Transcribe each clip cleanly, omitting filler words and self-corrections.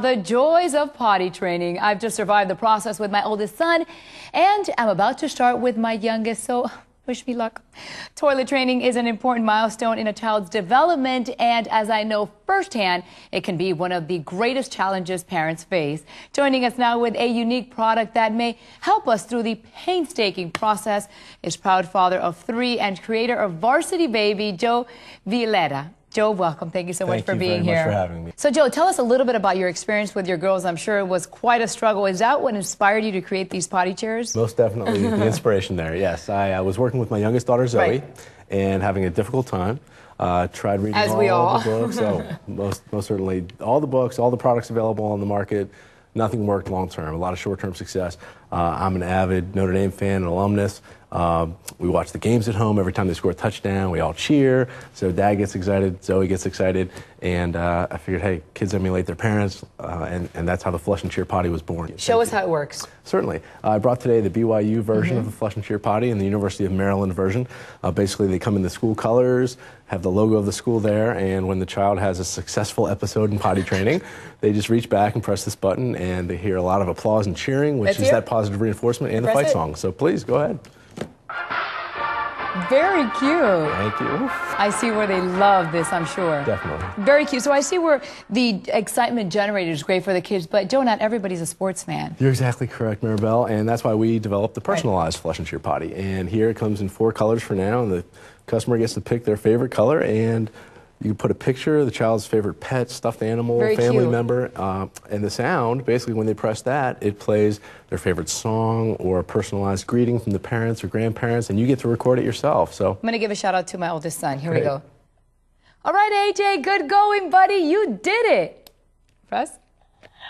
about the joys of potty training. I've just survived the process with my oldest son, and I'm about to start with my youngest, so wish me luck. Toilet training is an important milestone in a child's development, and as I know firsthand, it can be one of the greatest challenges parents face. Joining us now with a unique product that may help us through the painstaking process is proud father of three and creator of Varsity Baby, Joe Villetta. Joe, welcome. Thank you so much for being here. Thank you very much for having me. So, Joe, tell us a little bit about your experience with your girls. I'm sure it was quite a struggle. Is that what inspired you to create these potty chairs? Most definitely the inspiration there, yes. I was working with my youngest daughter, Zoe, and having a difficult time. Tried reading all the books. So most certainly all the books, all the products available on the market. Nothing worked long-term, a lot of short-term success. I'm an avid Notre Dame fan and alumnus. We watch the games at home. Every time they score a touchdown, we all cheer. So Dad gets excited, Zoe gets excited, and I figured, hey, kids emulate their parents, and that's how the Flush and Cheer Potty was born. Show us how it works. Certainly. I brought today the BYU version of the Flush and Cheer Potty and the University of Maryland version. Basically, they come in the school colors, have the logo of the school there, and when the child has a successful episode in potty training, they just reach back and press this button, and they hear a lot of applause and cheering, which is that positive reinforcement and the fight song. So please, go ahead. Very cute. Thank you. I see where they love this, I'm sure. Definitely. Very cute. So I see where the excitement generated is great for the kids, but Joe, not everybody's a sports fan. You're exactly correct, Mirabel, and that's why we developed the personalized Flush and Cheer Potty. And here it comes in 4 colors for now, and the customer gets to pick their favorite color, and you put a picture of the child's favorite pet, stuffed animal, family member, and the sound, basically when they press that, it plays their favorite song or a personalized greeting from the parents or grandparents, and you get to record it yourself. So I'm going to give a shout out to my oldest son. Here we go. All right, AJ, good going, buddy. You did it. Press.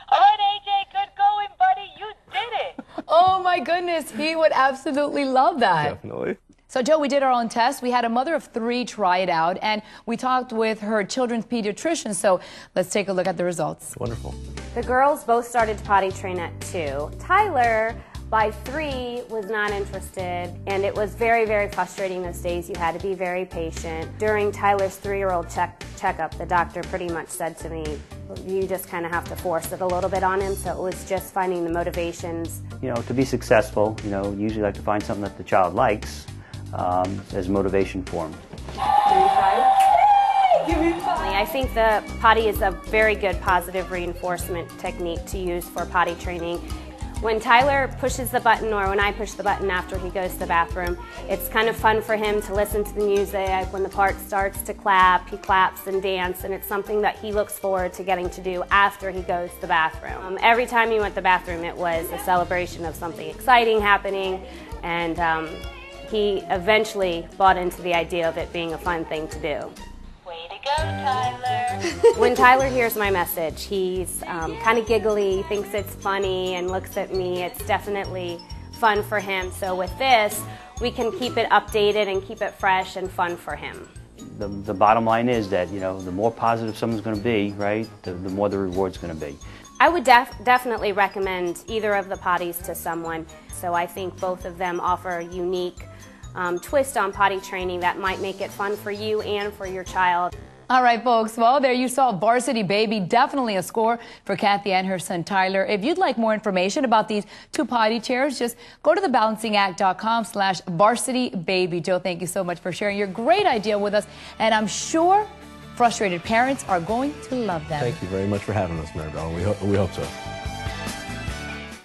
All right, AJ, good going, buddy. You did it. Oh, my goodness. He would absolutely love that. Definitely. So, Joe, we did our own test. We had a mother of 3 try it out, and we talked with her children's pediatrician, so let's take a look at the results. Wonderful. The girls both started to potty train at 2. Tyler, by 3, was not interested, and it was very, very frustrating those days. You had to be very patient. During Tyler's 3-year-old checkup, the doctor pretty much said to me, you just kind of have to force it a little bit on him, so it was just finding the motivations. You know, to be successful, you know, you usually like to find something that the child likes. As motivation for him. I think the potty is a very good positive reinforcement technique to use for potty training. When Tyler pushes the button or when I push the button after he goes to the bathroom, it's kind of fun for him to listen to the music. When the part starts to clap, he claps and dances, and it's something that he looks forward to getting to do after he goes to the bathroom. Every time he went to the bathroom, it was a celebration of something exciting happening, and he eventually bought into the idea of it being a fun thing to do. Way to go, Tyler! When Tyler hears my message, he's kind of giggly, thinks it's funny, and looks at me. It's definitely fun for him. So with this, we can keep it updated and keep it fresh and fun for him. The bottom line is that, you know, the more positive someone's going to be, right, the more the reward's going to be. I would definitely recommend either of the potties to someone. So I think both of them offer a unique twist on potty training that might make it fun for you and for your child. All right, folks. Well, there you saw Varsity Baby. Definitely a score for Kathy and her son, Tyler. If you'd like more information about these 2 potty chairs, just go to thebalancingAct.com/VarsityBaby. Joe, thank you so much for sharing your great idea with us, and I'm sure frustrated parents are going to love them. Thank you very much for having us, Mirabel. We hope so.